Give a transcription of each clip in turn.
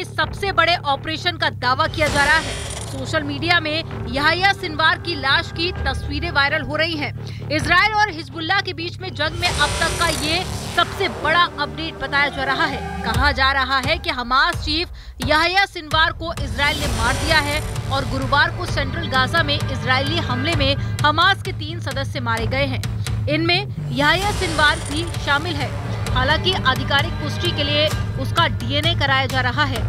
में सबसे बड़े ऑपरेशन का दावा किया जा रहा है। सोशल मीडिया में याहया सिनवार की लाश की तस्वीरें वायरल हो रही हैं। इजरायल और हिजबुल्ला के बीच में जंग में अब तक का ये सबसे बड़ा अपडेट बताया जा रहा है। कहा जा रहा है कि हमास चीफ याहया सिनवार को इजरायल ने मार दिया है और गुरुवार को सेंट्रल गाजा में इजरायली हमले में हमास के 3 सदस्य मारे गए हैं। इनमें याहया सिनवार भी शामिल है। हालांकि आधिकारिक पुष्टि के लिए उसका DNA कराया जा रहा है।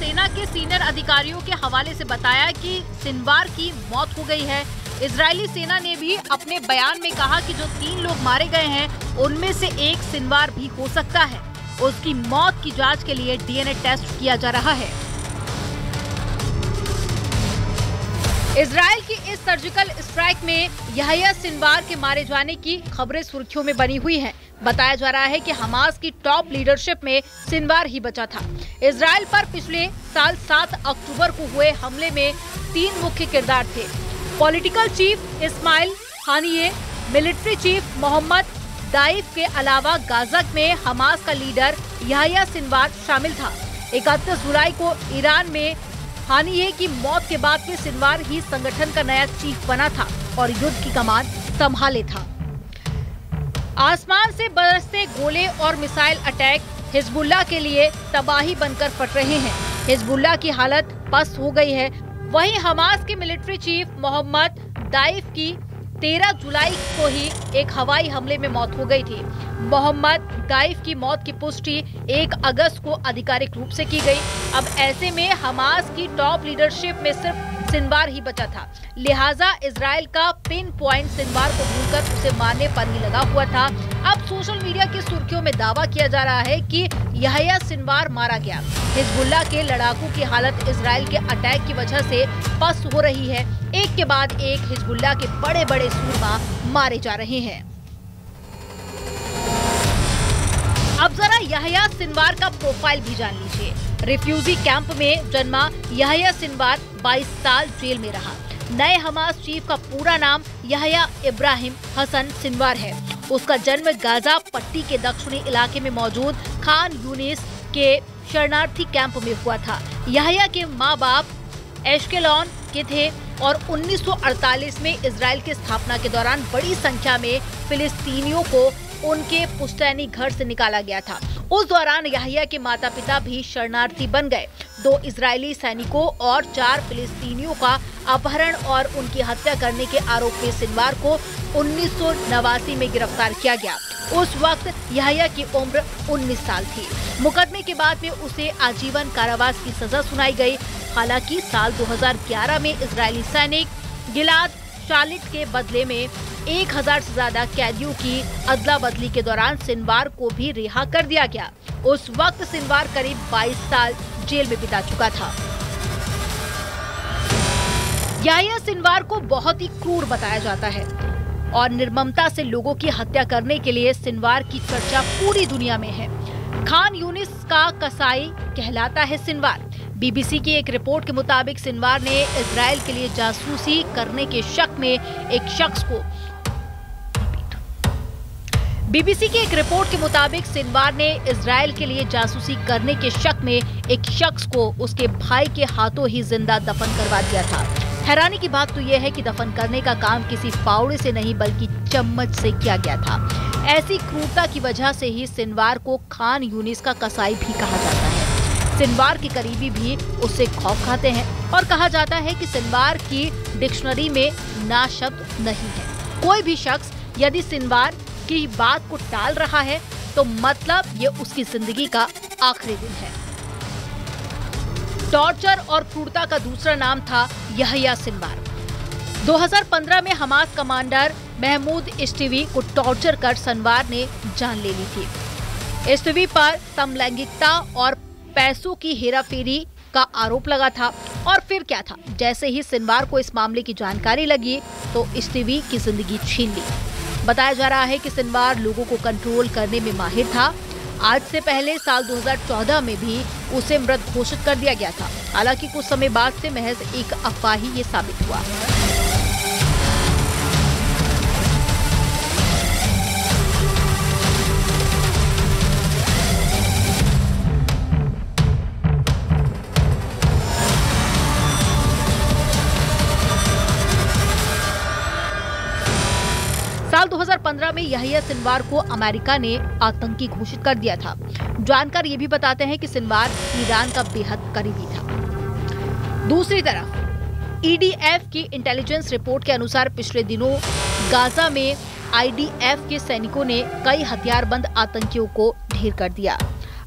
सेना के सीनियर अधिकारियों के हवाले से बताया कि सिनवार की मौत हो गई है। इजरायली सेना ने भी अपने बयान में कहा कि जो 3 लोग मारे गए हैं उनमें से एक सिनवार भी हो सकता है। उसकी मौत की जांच के लिए DNA टेस्ट किया जा रहा है। इजरायल की इस सर्जिकल स्ट्राइक में याहया सिनवार के मारे जाने की खबरें सुर्खियों में बनी हुई हैं। बताया जा रहा है कि हमास की टॉप लीडरशिप में सिनवार ही बचा था। इजरायल पर पिछले साल 7 अक्टूबर को हुए हमले में 3 मुख्य किरदार थे। Political chief Ismail Haniyeh, military chief Mohammed Deif के अलावा गाजा में हमास का लीडर याहया सिनवार शामिल था। 31 जुलाई को ईरान में हानिये की मौत के बाद में सिनवार ही संगठन का नया चीफ बना था और युद्ध की कमान संभाले था। आसमान से बरसते गोले और मिसाइल अटैक हिजबुल्ला के लिए तबाही बनकर फट रहे हैं। हिजबुल्ला की हालत पस्त हो गई है। वहीं हमास के मिलिट्री चीफ मोहम्मद दाइफ की 13 जुलाई को ही एक हवाई हमले में मौत हो गई थी। मोहम्मद दाइफ की मौत की पुष्टि 1 अगस्त को आधिकारिक रूप से की गई। अब ऐसे में हमास की टॉप लीडरशिप में सिर्फ सिनवार ही बचा था। लिहाजा इजरायल का पिन पॉइंट सिनवार को भूलकर उसे मारने पर ही लगा हुआ था। अब सोशल मीडिया की सुर्खियों में दावा किया जा रहा है कि याहया सिनवार मारा गया। हिजबुल्ला के लड़ाकों की हालत इजरायल के अटैक की वजह से पस्त हो रही है। एक के बाद एक हिजबुल्ला के बड़े बड़े सूरमा मारे जा रहे हैं। अब जरा याहया सिनवार का प्रोफाइल भी जान लीजिए। रिफ्यूजी कैंप में जन्मा याहया सिनवार 22 साल जेल में रहा। नए हमास चीफ का पूरा नाम याहया इब्राहिम हसन सिनवार है। उसका जन्म गाजा पट्टी के दक्षिणी इलाके में मौजूद खान यूनिस के शरणार्थी कैंप में हुआ था। याहया के माँ बाप एशकेलॉन के थे और 1948 में इजरायल की स्थापना के दौरान बड़ी संख्या में फिलिस्तीनियों को उनके पुश्तैनी घर से निकाला गया था। उस दौरान याहया के माता पिता भी शरणार्थी बन गए। 2 इजरायली सैनिकों और 4 फिलिस्तीनियों का अपहरण और उनकी हत्या करने के आरोप में सिनवार को 1989 में गिरफ्तार किया गया। उस वक्त याहया की उम्र 19 साल थी। मुकदमे के बाद में उसे आजीवन कारावास की सजा सुनाई गई। हालांकि साल 2011 में इजरायली सैनिक गिलाद शालिद के बदले में 1000 से ज्यादा कैदियों की अदला बदली के दौरान सिनवार को भी रिहा कर दिया गया। उस वक्त सिनवार करीब 22 साल जेल में बिता चुका था। याहया सिनवार को बहुत ही क्रूर बताया जाता है और निर्ममता से लोगों की हत्या करने के लिए सिनवार की चर्चा पूरी दुनिया में है। खान यूनिस का कसाई कहलाता है सिनवार। BBC की एक रिपोर्ट के मुताबिक सिनवार ने इजरायल के लिए जासूसी करने के शक में एक शख्स को उसके भाई के हाथों ही जिंदा दफन करवा दिया था। हैरानी की बात तो यह है कि दफन करने का काम किसी फावड़े से नहीं बल्कि चम्मच से किया गया था। ऐसी क्रूरता की वजह से ही सिनवार को खान यूनिस का कसाई भी कहा जाता है। सिनवार के करीबी भी उससे खौफ खाते हैं और कहा जाता है कि सिनवार की डिक्शनरी में ना शब्द नहीं है। कोई भी शख्स यदि सिनवार की बात को टाल रहा है तो मतलब ये उसकी जिंदगी का आखिरी दिन है। टॉर्चर और क्रूरता का दूसरा नाम था याहया सिनवार। 2015 में हमास कमांडर महमूद इस्तीवी को टॉर्चर कर सिनवार ने जान ले ली थी। इस्तीवी पर समलैंगिकता और पैसों की हेराफेरी का आरोप लगा था। और फिर क्या था, जैसे ही सिनवार को इस मामले की जानकारी लगी तो इस्तीवी की जिंदगी छीन ली। बताया जा रहा है कि सिनवार लोगों को कंट्रोल करने में माहिर था। आज से पहले साल 2014 में भी उसे मृत घोषित कर दिया गया था। हालांकि कुछ समय बाद से महज एक अफवाह ही ये साबित हुआ। साल 2015 में याहया सिनवार को अमेरिका ने आतंकी घोषित कर दिया था। जानकार ये भी बताते हैं कि सिनवार ईरान का बेहद करीबी था। दूसरी तरफ ईडीएफ की इंटेलिजेंस रिपोर्ट के अनुसार पिछले दिनों गाजा में आईडीएफ के सैनिकों ने कई हथियारबंद आतंकियों को ढेर कर दिया।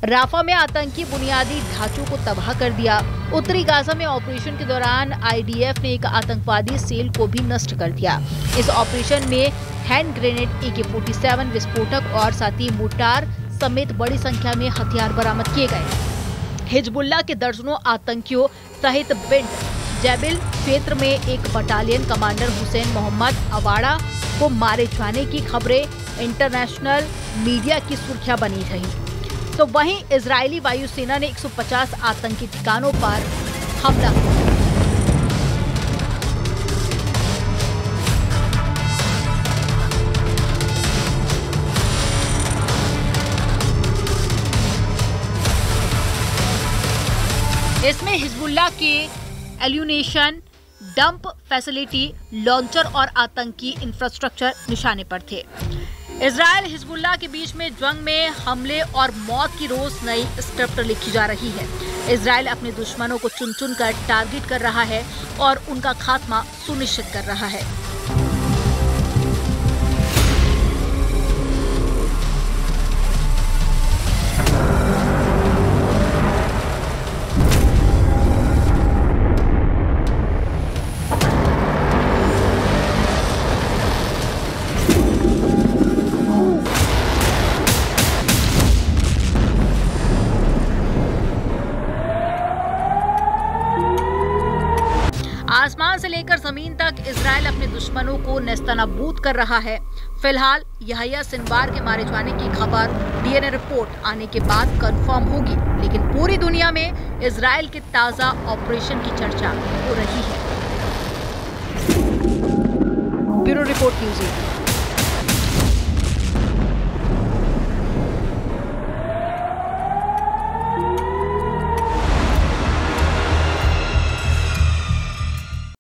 राफा में आतंकी बुनियादी ढांचों को तबाह कर दिया। उत्तरी गाजा में ऑपरेशन के दौरान आईडीएफ ने एक आतंकवादी सेल को भी नष्ट कर दिया। इस ऑपरेशन में हैंड ग्रेनेड, AK-47 विस्फोटक और साथ ही मोर्टार समेत बड़ी संख्या में हथियार बरामद किए गए। हिजबुल्ला के दर्जनों आतंकियों सहित बिंड जैबिल क्षेत्र में एक battalion commander Hussein Mohammed Awada को मारे जाने की खबरें इंटरनेशनल मीडिया की सुर्खियां बनी रही। तो वहीं इजरायली वायुसेना ने 150 आतंकी ठिकानों पर हमला किया। इसमें हिजबुल्ला के एल्यूनेशन डंप फैसिलिटी, लॉन्चर और आतंकी इंफ्रास्ट्रक्चर निशाने पर थे। इजरायल हिजबुल्ला के बीच में जंग में हमले और मौत की रोज नई स्क्रिप्ट लिखी जा रही है। इजरायल अपने दुश्मनों को चुन चुन कर टारगेट कर रहा है और उनका खात्मा सुनिश्चित कर रहा है। आसमान से लेकर जमीन तक इजरायल अपने दुश्मनों को नेस्तनाबूद कर रहा है। फिलहाल याहया सिनवार के मारे जाने की खबर DNA रिपोर्ट आने के बाद कंफर्म होगी, लेकिन पूरी दुनिया में इजरायल के ताजा ऑपरेशन की चर्चा हो रही है। Bureau report news.